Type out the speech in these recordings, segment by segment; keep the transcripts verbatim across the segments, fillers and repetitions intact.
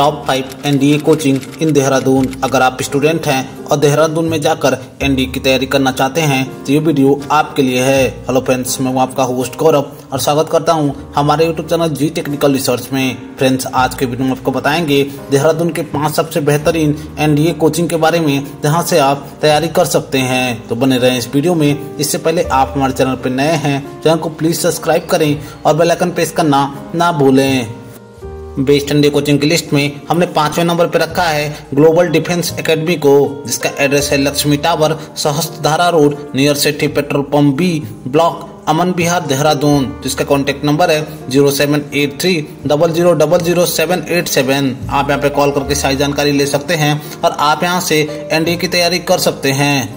Top five NDA coaching in Dehradun. अगर आप student हैं और देहरादून में जाकर एनडीए की तैयारी करना चाहते हैं तो ये वीडियो आपके लिए है। हेलो फ्रेंड्स, मैं हूँ आपका होस्ट गौरव और स्वागत करता हूँ हमारे YouTube channel G technical research में। फ्रेंड्स, आज के वीडियो में आपको बताएंगे देहरादून के पांच सबसे बेहतरीन एनडीए कोचिंग के बारे में, जहाँ से आप तैयारी कर सकते हैं। तो बने रहें इस वीडियो में। इससे पहले आप हमारे चैनल पर नए हैं, चैनल को प्लीज सब्सक्राइब करें और बेल आइकन प्रेस करना ना भूलें। बेस्ट एनडीए कोचिंग की लिस्ट में हमने पांचवें नंबर पर रखा है ग्लोबल डिफेंस एकेडमी को, जिसका एड्रेस है Lakshmi tower, Sahastradhara road, near Sethi petrol pump B block, Aman Bihar, Dehradun. जिसका कॉन्टेक्ट नंबर है zero seven eight three double zero double zero seven eight seven. आप यहाँ पे कॉल करके सारी जानकारी ले सकते हैं और आप यहाँ से एनडीए की तैयारी कर सकते हैं।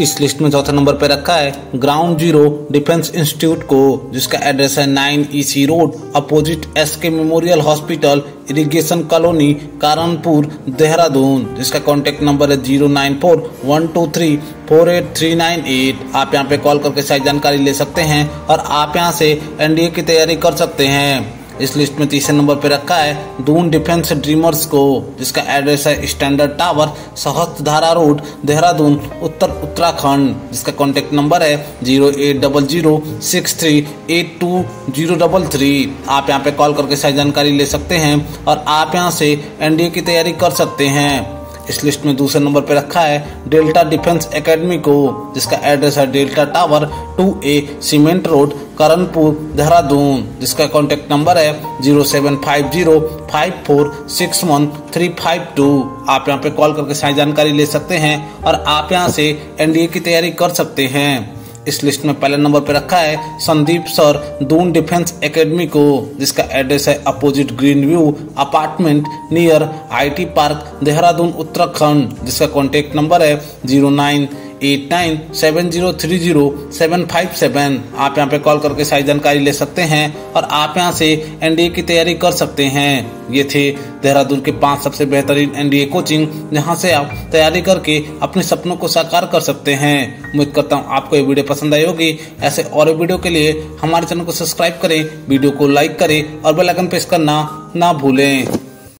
इस लिस्ट में चौथे नंबर पर रखा है ग्राउंड जीरो डिफेंस इंस्टीट्यूट को, जिसका एड्रेस है nine EC road, opposite SK memorial hospital, irrigation colony, Karanpur, Dehradun. जिसका कॉन्टेक्ट नंबर है zero nine four one two three four eight three nine eight. आप यहाँ पे कॉल करके सारी जानकारी ले सकते हैं और आप यहाँ से एनडीए की तैयारी कर सकते हैं। इस लिस्ट में तीसरे नंबर पर रखा है दून डिफेंस ड्रीमर्स को, जिसका एड्रेस है standard tower, Sahastradhara road, Dehradun, Uttar Uttarakhand. जिसका कॉन्टेक्ट नंबर है zero eight double zero six three eight two zero double three. आप यहाँ पे कॉल करके सारी जानकारी ले सकते हैं और आप यहाँ से एनडीए की तैयारी कर सकते हैं। इस लिस्ट में दूसरे नंबर पर रखा है डेल्टा डिफेंस एकेडमी को, जिसका एड्रेस है delta tower two A cement road, Karanpur, Dehradun. जिसका कॉन्टेक्ट नंबर है zero seven five zero five four six one three five two. आप यहाँ पे कॉल करके सारी जानकारी ले सकते हैं और आप यहाँ से एनडीए की तैयारी कर सकते हैं। इस लिस्ट में पहले नंबर पर रखा है Sandeep sir Doon defence academy को, जिसका एड्रेस है opposite green view apartment, near IT park, Dehradun, Uttarakhand. जिसका कॉन्टेक्ट नंबर है zero nine eight nine seven zero three zero seven five seven. आप यहाँ पे कॉल करके सारी जानकारी ले सकते हैं और आप यहाँ से एनडीए की तैयारी कर सकते हैं। ये थे देहरादून के पांच सबसे बेहतरीन एनडीए कोचिंग, जहाँ से आप तैयारी करके अपने सपनों को साकार कर सकते हैं। उम्मीद करता हूँ आपको ये वीडियो पसंद आई होगी। ऐसे और वीडियो के लिए हमारे चैनल को सब्सक्राइब करें, वीडियो को लाइक करें और बेल आइकन प्रेस करना ना भूलें।